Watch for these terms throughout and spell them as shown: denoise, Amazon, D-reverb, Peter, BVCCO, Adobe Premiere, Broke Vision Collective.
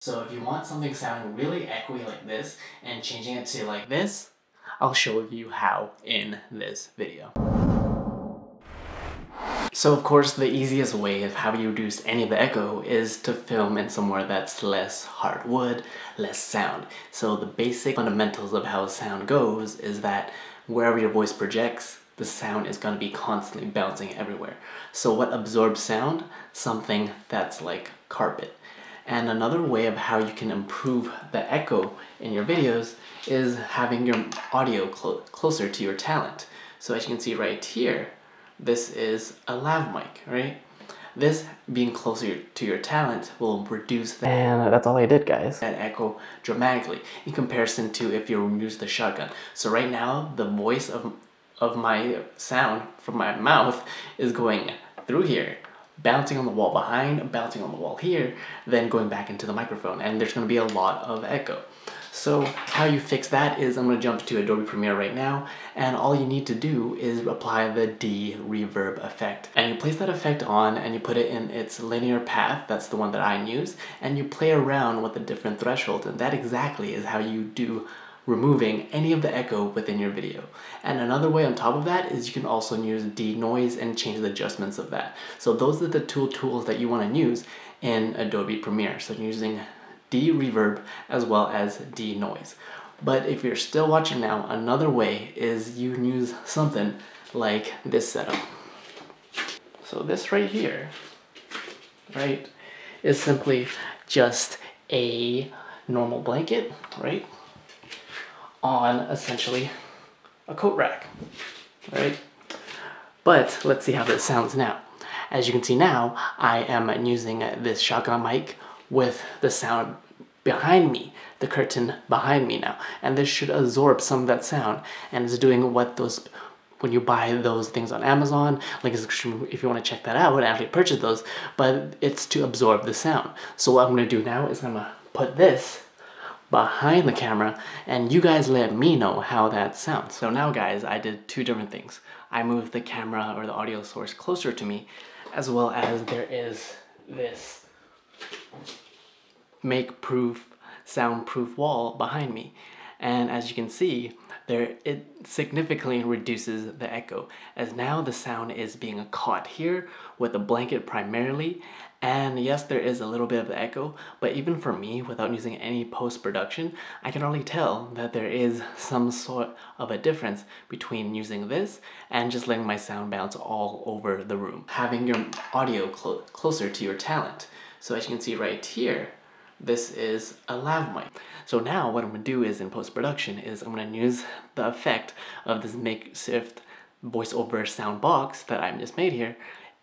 So if you want something sounding really echoey like this and changing it to like this, I'll show you how in this video. So of course the easiest way of how you reduce any of the echo is to film in somewhere that's less hard wood, less sound. So the basic fundamentals of how sound goes is that wherever your voice projects, the sound is going to be constantly bouncing everywhere. So what absorbs sound? Something that's like carpet. And another way of how you can improve the echo in your videos is having your audio closer to your talent. So as you can see right here, this is a lav mic, right? This being closer to your talent will reduce that. And that's all I did, guys. That echo dramatically in comparison to if you use the shotgun. So right now, the voice of my sound from my mouth is going through here, bouncing on the wall behind, bouncing on the wall here, then going back into the microphone, and there's going to be a lot of echo. So how you fix that is, I'm going to jump to Adobe Premiere right now, and all you need to do is apply the D reverb effect. And you place that effect on and you put it in its linear path, that's the one that I use, and you play around with the different thresholds, and that exactly is how you do removing any of the echo within your video. And another way on top of that is you can also use denoise and change the adjustments of that. So those are the two tools that you want to use in Adobe Premiere. So you're using D-reverb as well as denoise. But if you're still watching now, another way is you can use something like this setup. So this right here, right, is simply just a normal blanket, right, on essentially a coat rack, right? But let's see how this sounds now. As you can see now, I am using this shotgun mic with the sound behind me, the curtain behind me now. And this should absorb some of that sound, and it's doing what those, when you buy those things on Amazon, like if you want to check that out and actually purchase those, but it's to absorb the sound. So what I'm going to do now is I'm going to put this behind the camera, and you guys let me know how that sounds. So now guys, I did two different things. I moved the camera or the audio source closer to me, as well as there is this make-proof, soundproof wall behind me. And as you can see, there it significantly reduces the echo, as now the sound is being caught here with a blanket primarily. And yes, there is a little bit of echo, but even for me, without using any post-production, I can already tell that there is some sort of a difference between using this and just letting my sound bounce all over the room. Having your audio closer to your talent. So as you can see right here, this is a lav mic. So now what I'm going to do is in post-production is I'm going to use the effect of this makeshift voiceover sound box that I just made here,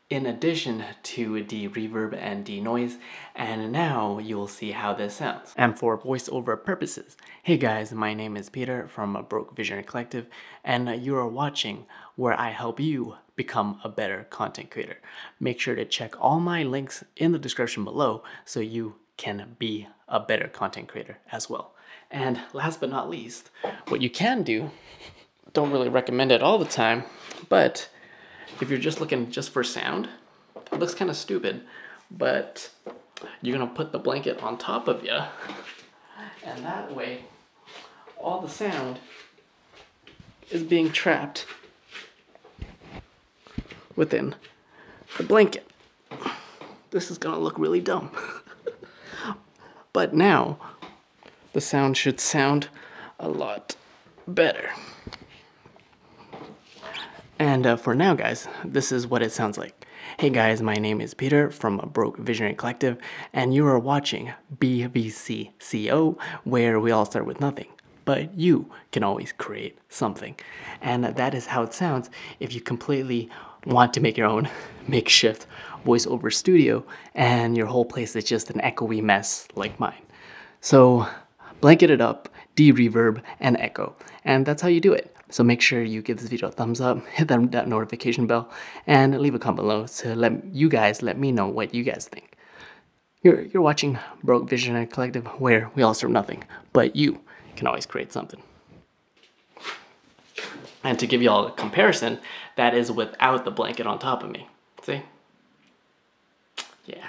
in addition to de-reverb and denoise, and now you'll see how this sounds. And for voiceover purposes, hey guys, my name is Peter from Broke Vision Collective, and you are watching where I help you become a better content creator. Make sure to check all my links in the description below so you can be a better content creator as well. And last but not least, what you can do, don't really recommend it all the time, but if you're just looking just for sound, it looks kind of stupid, but you're gonna put the blanket on top of you, and that way all the sound is being trapped within the blanket. This is gonna look really dumb. But now the sound should sound a lot better. And for now guys, this is what it sounds like. Hey guys, my name is Peter from Broke Visionary Collective, and you are watching BVCCO, where we all start with nothing, but you can always create something. And that is how it sounds if you completely want to make your own makeshift voiceover studio and your whole place is just an echoey mess like mine. So blanket it up, de-reverb, and echo. And that's how you do it. So make sure you give this video a thumbs up, hit that notification bell, and leave a comment below to let me know what you guys think. You're watching Broke Visionary Collective, where we all start with nothing, but you can always create something. And to give you all a comparison, that is without the blanket on top of me. See? Yeah.